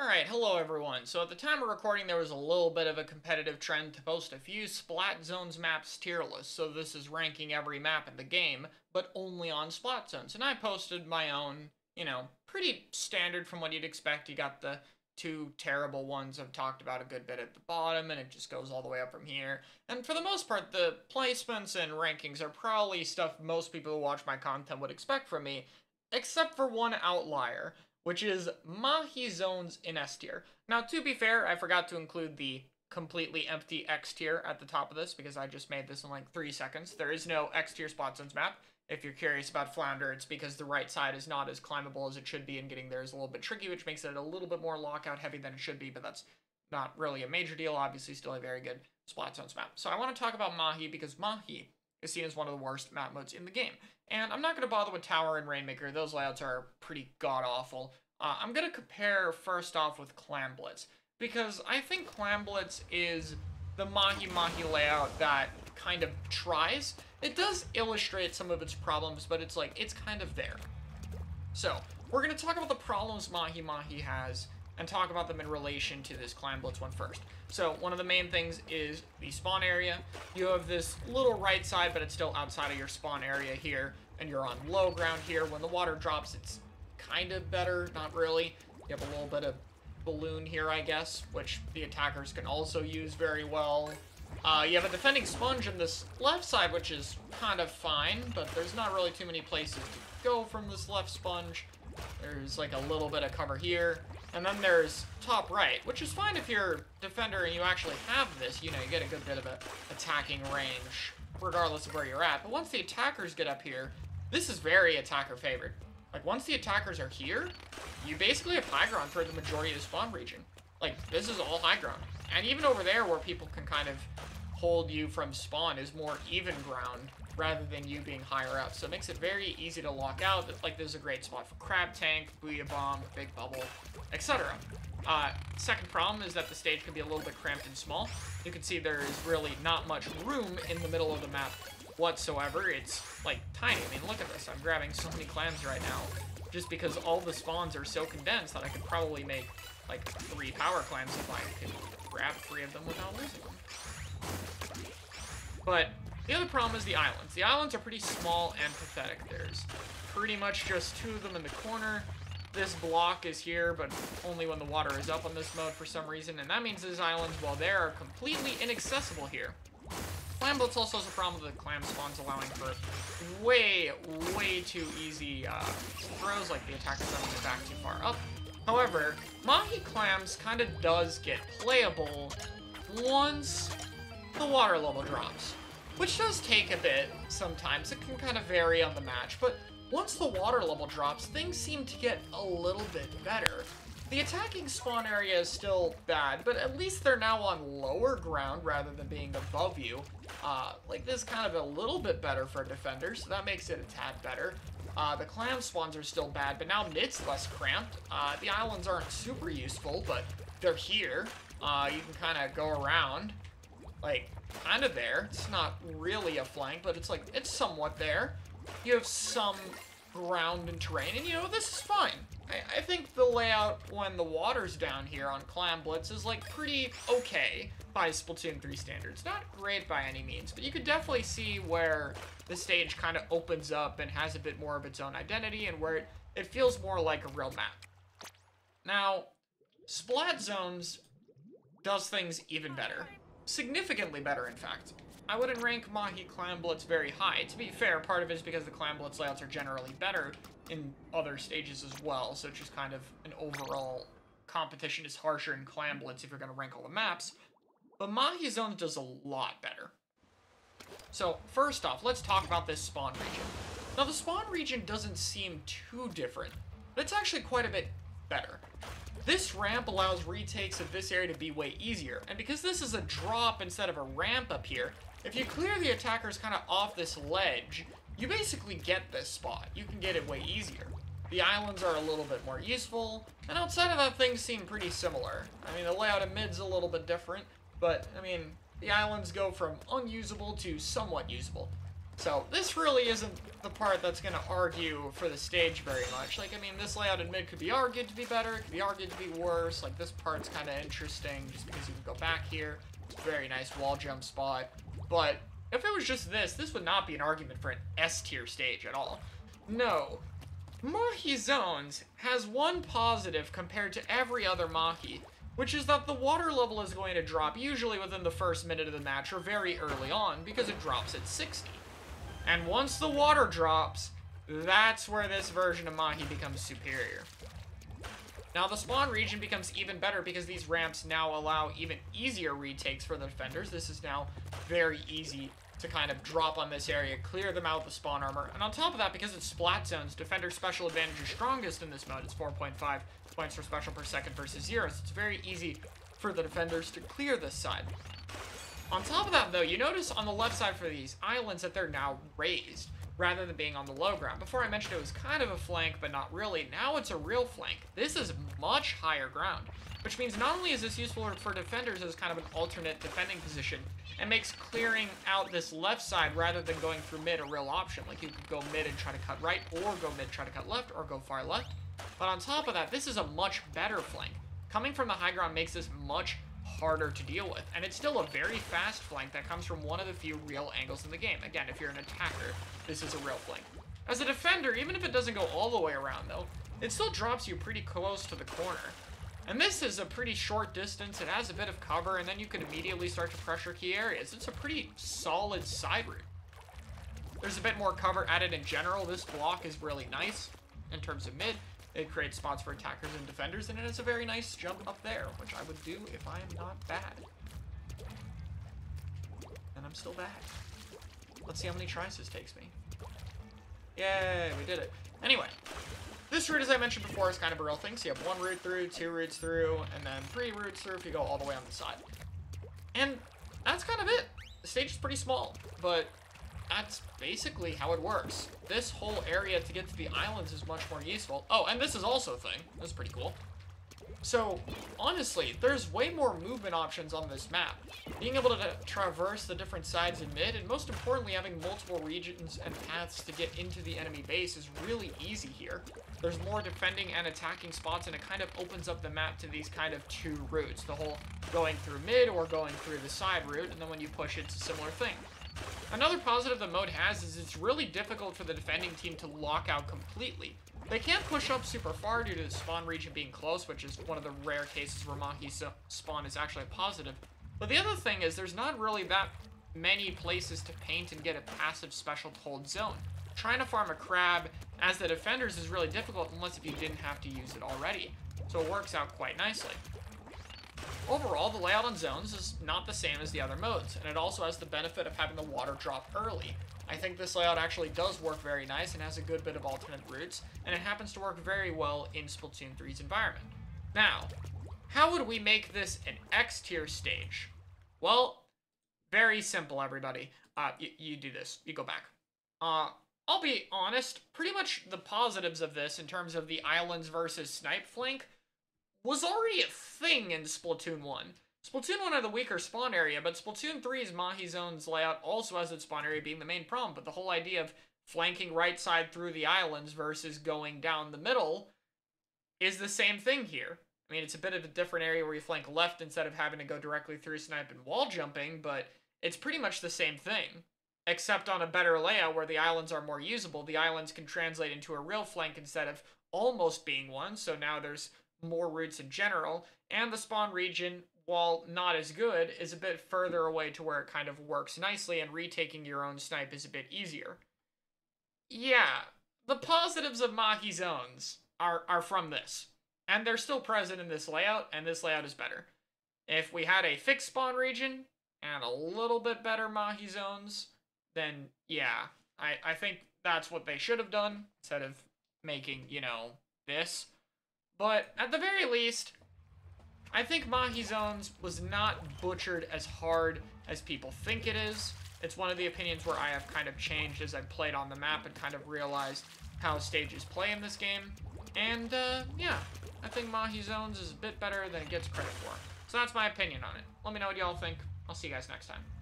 Alright, hello everyone. So at the time of recording, there was a little bit of a competitive trend to post a few Splat Zones maps tier lists, so this is ranking every map in the game, but only on Splat Zones. And I posted my own, you know, pretty standard from what you'd expect. You got the two terrible ones I've talked about a good bit at the bottom, and it just goes all the way up from here. And for the most part, the placements and rankings are probably stuff most people who watch my content would expect from me, except for one outlier, which is Mahi Zones in S tier. Now, to be fair, I forgot to include the completely empty X tier at the top of this because I just made this in like 3 seconds. There is no X tier Splat Zones map. If you're curious about Flounder, it's because the right side is not as climbable as it should be, and getting there is a little bit tricky, which makes it a little bit more lockout heavy than it should be, but that's not really a major deal. Obviously, still a very good Splat Zones map. So I want to talk about Mahi because Mahi is seen as one of the worst map modes in the game. And I'm not going to bother with Tower and Rainmaker. Those layouts are pretty god-awful. I'm going to compare first off with Clam Blitz, because I think Clam Blitz is the Mahi layout that kind of tries. It does illustrate some of its problems, but it's like, it's kind of there. So, we're going to talk about the problems Mahi has, and talk about them in relation to this Clam Blitz one first. So, one of the main things is the spawn area. You have this little right side, but it's still outside of your spawn area here, and you're on low ground here. When the water drops, it's kind of better, not really. You have a little bit of balloon here, I guess, which the attackers can also use very well. You have a defending sponge on this left side, which is kind of fine, but there's not really too many places to go from this left sponge. There's like a little bit of cover here. And then there's top right, which is fine if you're a defender and you actually have this. You know, you get a good bit of a attacking range, regardless of where you're at. But once the attackers get up here, this is very attacker favored. Like, once the attackers are here, you basically have high ground for the majority of the spawn region. Like, this is all high ground. And even over there, where people can kind of hold you from spawn, is more even ground rather than you being higher up. So it makes it very easy to lock out. Like, there's a great spot for Crab Tank, Booyah Bomb, Big Bubble, etc. Second problem is that the stage can be a little bit cramped and small. You can see there is really not much room in the middle of the map whatsoever. It's, like, tiny. I mean, look at this. I'm grabbing so many clams right now just because all the spawns are so condensed that I could probably make, like, 3 power clams if I could grab 3 of them without losing them. But the other problem is the islands. The islands are pretty small and pathetic. There's pretty much just 2 of them in the corner. This block is here, but only when the water is up on this mode for some reason, and that means these islands, while there, are completely inaccessible here. Clam Blitz also has a problem with the clam spawns allowing for way too easy throws, like the attackers don't get back too far up. However, Mahi Clams kind of does get playable once the water level drops, which does take a bit sometimes. It can kind of vary on the match, but once the water level drops, things seem to get a little bit better. The attacking spawn area is still bad, but at least they're now on lower ground rather than being above you. Like, this is kind of a little bit better for a defender, so that makes it a tad better. The clam spawns are still bad, but now mid's less cramped. The islands aren't super useful, but they're here. You can kind of go around. Like, kind of there. It's not really a flank, but it's like, it's somewhat there. You have some ground and terrain, and you know, this is fine. I think the layout when the water's down here on Clam Blitz is like pretty okay by Splatoon 3 standards. Not great by any means, but you could definitely see where the stage kind of opens up and has a bit more of its own identity, and where it feels more like a real map. Now, Splat Zones does things even better. Significantly better, in fact. I wouldn't rank Mahi Clam Blitz very high. To be fair, part of it is because the Clam Blitz layouts are generally better in other stages as well, so it's just kind of an overall competition is harsher in Clam Blitz if you're going to rank all the maps, but Mahi Zones does a lot better. So, first off, let's talk about this spawn region. Now, the spawn region doesn't seem too different, but it's actually quite a bit better. This ramp allows retakes of this area to be way easier, and because this is a drop instead of a ramp up here, if you clear the attackers kind of off this ledge, you basically get this spot. You can get it way easier. The islands are a little bit more useful, and outside of that, things seem pretty similar. I mean, the layout of mid's a little bit different, but, I mean, the islands go from unusable to somewhat usable. So this really isn't the part that's going to argue for the stage very much. Like, I mean, this layout in mid could be argued to be better, it could be argued to be worse. Like, this part's kind of interesting just because you can go back here. It's a very nice wall jump spot. But if it was just this, this would not be an argument for an S-tier stage at all. No. Mahi Zones has one positive compared to every other Mahi, which is that the water level is going to drop usually within the first minute of the match or very early on because it drops at 60. And once the water drops, that's where this version of Mahi becomes superior. Now the spawn region becomes even better because these ramps now allow even easier retakes for the defenders. This is now very easy to kind of drop on this area, clear them out with the spawn armor. And on top of that, because it's Splat Zones, defender special advantage is strongest in this mode. It's 4.5 points for special per second versus 0, so it's very easy for the defenders to clear this side. On top of that, though, you notice on the left side for these islands that they're now raised, rather than being on the low ground. Before I mentioned it was kind of a flank, but not really. Now it's a real flank. This is much higher ground, which means not only is this useful for defenders as kind of an alternate defending position, it makes clearing out this left side rather than going through mid a real option. Like, you could go mid and try to cut right, or go mid, try to cut left, or go far left. But on top of that, this is a much better flank. Coming from the high ground makes this much harder to deal with, and it's still a very fast flank that comes from one of the few real angles in the game. Again, if you're an attacker, this is a real flank. As a defender, even if it doesn't go all the way around, though, it still drops you pretty close to the corner. And this is a pretty short distance, it has a bit of cover, and then you can immediately start to pressure key areas. It's a pretty solid side route. There's a bit more cover added in general. This block is really nice in terms of mid. It creates spots for attackers and defenders, and it has a very nice jump up there, which I would do if I am not bad. And I'm still bad. Let's see how many tries this takes me. Yay, we did it. Anyway, this route, as I mentioned before, is kind of a real thing. So you have one route through, two routes through, and then three routes through if you go all the way on the side. And that's kind of it. The stage is pretty small, but that's basically how it works. This whole area to get to the islands is much more useful. Oh, and this is also a thing. That's pretty cool. So, honestly, there's way more movement options on this map. Being able to traverse the different sides in mid, and most importantly, having multiple regions and paths to get into the enemy base is really easy here. There's more defending and attacking spots, and it kind of opens up the map to these kind of two routes. The whole going through mid or going through the side route, and then when you push, it's a similar thing. Another positive the mode has is it's really difficult for the defending team to lock out completely. They can't push up super far due to the spawn region being close, which is one of the rare cases where Mahi spawn is actually a positive. But the other thing is there's not really that many places to paint and get a passive special hold zone. Trying to farm a crab as the defenders is really difficult unless if you didn't have to use it already. So it works out quite nicely. Overall, the layout on zones is not the same as the other modes, and it also has the benefit of having the water drop early. I think this layout actually does work very nice and has a good bit of alternate routes, and it happens to work very well in Splatoon 3's environment. Now, how would we make this an X-tier stage? Well, very simple, everybody. You do this. You go back. I'll be honest, pretty much the positives of this in terms of the islands versus snipe flank was already a thing in Splatoon 1. Splatoon 1 had a weaker spawn area, but Splatoon 3's Mahi Zones layout also has its spawn area being the main problem, but the whole idea of flanking right side through the islands versus going down the middle is the same thing here. I mean, it's a bit of a different area where you flank left instead of having to go directly through snipe and wall jumping, but it's pretty much the same thing. Except on a better layout where the islands are more usable, the islands can translate into a real flank instead of almost being one, so now there's more routes in general, and the spawn region, while not as good, is a bit further away to where it kind of works nicely, and retaking your own snipe is a bit easier. Yeah, the positives of Mahi Zones are from this, and they're still present in this layout, and this layout is better. If we had a fixed spawn region, and a little bit better Mahi Zones, then yeah, I think that's what they should have done, instead of making, you know, this. But, at the very least, I think Mahi Zones was not butchered as hard as people think it is. It's one of the opinions where I have kind of changed as I played on the map and kind of realized how stages play in this game. And, yeah, I think Mahi Zones is a bit better than it gets credit for. So that's my opinion on it. Let me know what y'all think. I'll see you guys next time.